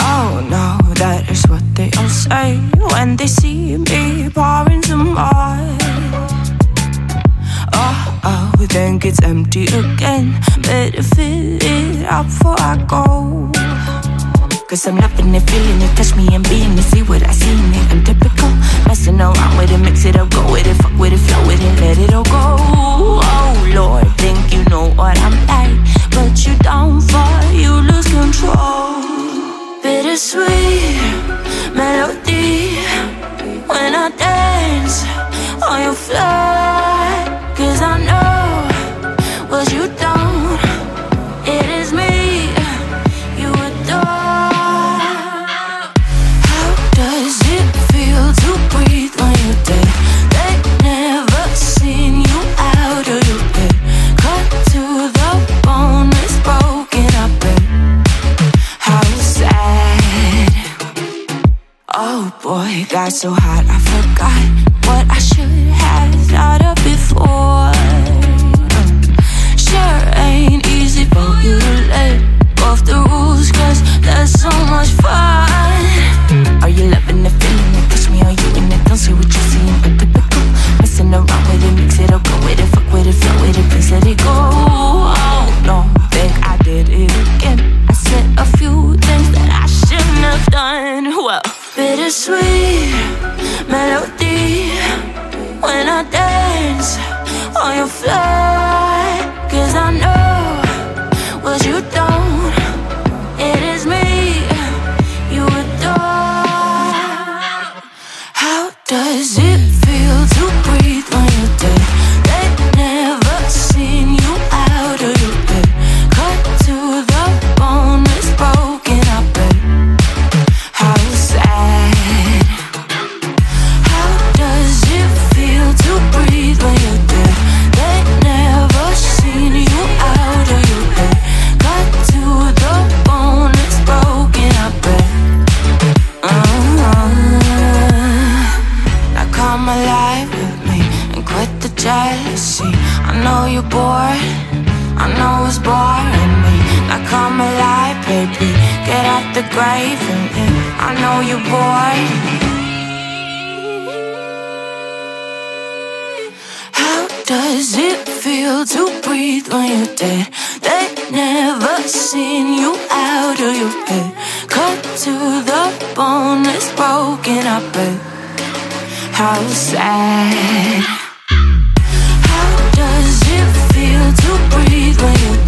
Oh no, that is what they all say when they see me pouring some wine. Oh, oh, then it's empty again. Better fill it up before I go. Cause I'm loving it, feeling it, touch me and being it. See what I see in it, I'm typical. Messing around with it, mix it up, go with it. Fuck with it, flow with it, let it all go. Oh Lord, think you know what I'm like, but you don't fall, you lose control. Bittersweet melody, when I dance on your floor. Cause I know what you don't, it is me you adore. How does it feel to breathe when you're dead? They've never seen you out of your bed. Cut to the bone, it's broken up and how sad. Oh boy, got so hot I forgot what I should have thought of before. Sure ain't easy for you to let off the rules, cause there's so much fun. Are you loving the feeling? It touch me, are you in it? Don't see what you see, but typical. Messing around with it, mix it up, go with it, fuck with it, flow with it, please let it go. Oh no, think I did it again. I said a few things that I shouldn't have done. Well, bittersweet melody, when I dance on your floor. Cause I know what you don't, it is me you adore. How does it feel to breathe when you're dead? They've never seen you out of your bed. Cut to the bone, it's broken up and how sad. How does it feel to breathe when you're dead? They've never seen you out of your bed. Cut to the bone, it's broken up and now come alive with me and quit the jealousy. I know you're bored, I know it's boring me. Now come alive, baby, get out the grave and live. I know you're bored. Does it feel to breathe when you're dead? They've never seen you out of your head. Cut to the bone, it's broken up and how sad. How does it feel to breathe when you're dead?